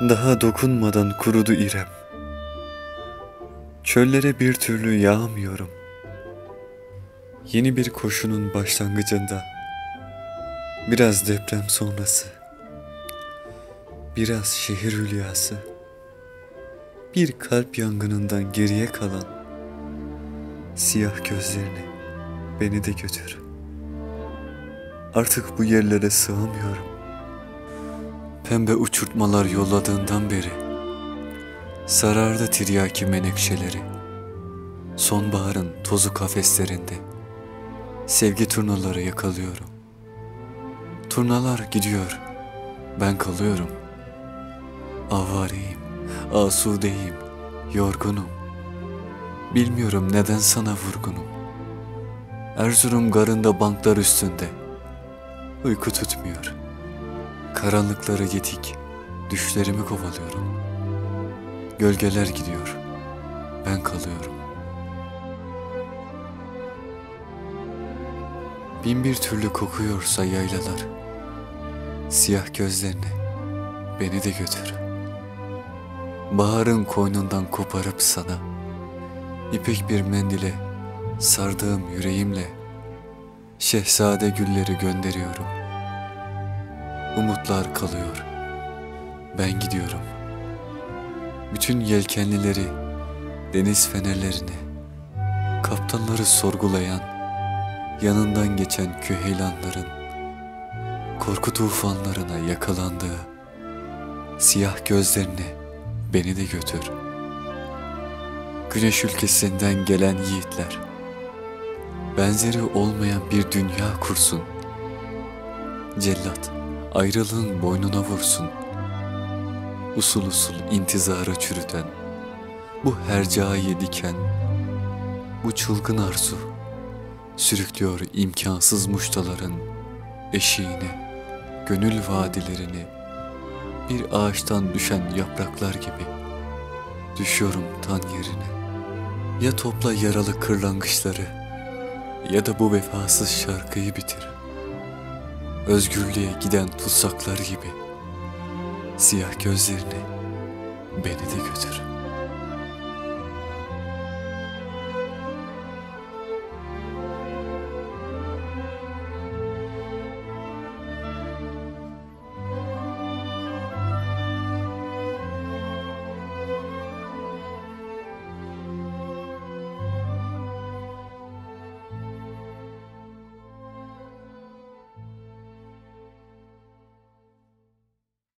Daha dokunmadan kurudu İrem. Çöllere bir türlü yağmıyorum. Yeni bir koşunun başlangıcında, biraz deprem sonrası, biraz şehir hülyası, bir kalp yangınından geriye kalan siyah gözlerini beni de götür. Artık bu yerlere sığamıyorum. Pembe uçurtmalar yolladığından beri sarardı tiryaki menekşeleri. Sonbaharın tozu kafeslerinde sevgi turnaları yakalıyorum. Turnalar gidiyor, ben kalıyorum. Avareyim, asudeyim, yorgunum. Bilmiyorum neden sana vurgunum. Erzurum garında banklar üstünde uyku tutmuyor. Karanlıkları yetik, düşlerimi kovalıyorum. Gölgeler gidiyor, ben kalıyorum. Bin bir türlü kokuyorsa yaylalar, siyah gözlerine beni de götür. Baharın koynundan koparıp sana, ipek bir mendile sardığım yüreğimle şehzade gülleri gönderiyorum. Umutlar kalıyor, ben gidiyorum. Bütün yelkenlileri, deniz fenerlerini, kaptanları sorgulayan, yanından geçen küheylanların, korku tufanlarına yakalandığı, siyah gözlerini beni de götür. Güneş ülkesinden gelen yiğitler, benzeri olmayan bir dünya kursun. Cellat ayrılığın boynuna vursun. Usul usul intizara çürüten, bu hercai diken, bu çılgın arzu sürüklüyor imkansız muştaların eşiğine, gönül vadilerini. Bir ağaçtan düşen yapraklar gibi düşüyorum tan yerine. Ya topla yaralı kırlangıçları, ya da bu vefasız şarkıyı bitir. Özgürlüğe giden tutsaklar gibi siyah gözlerini beni de götür.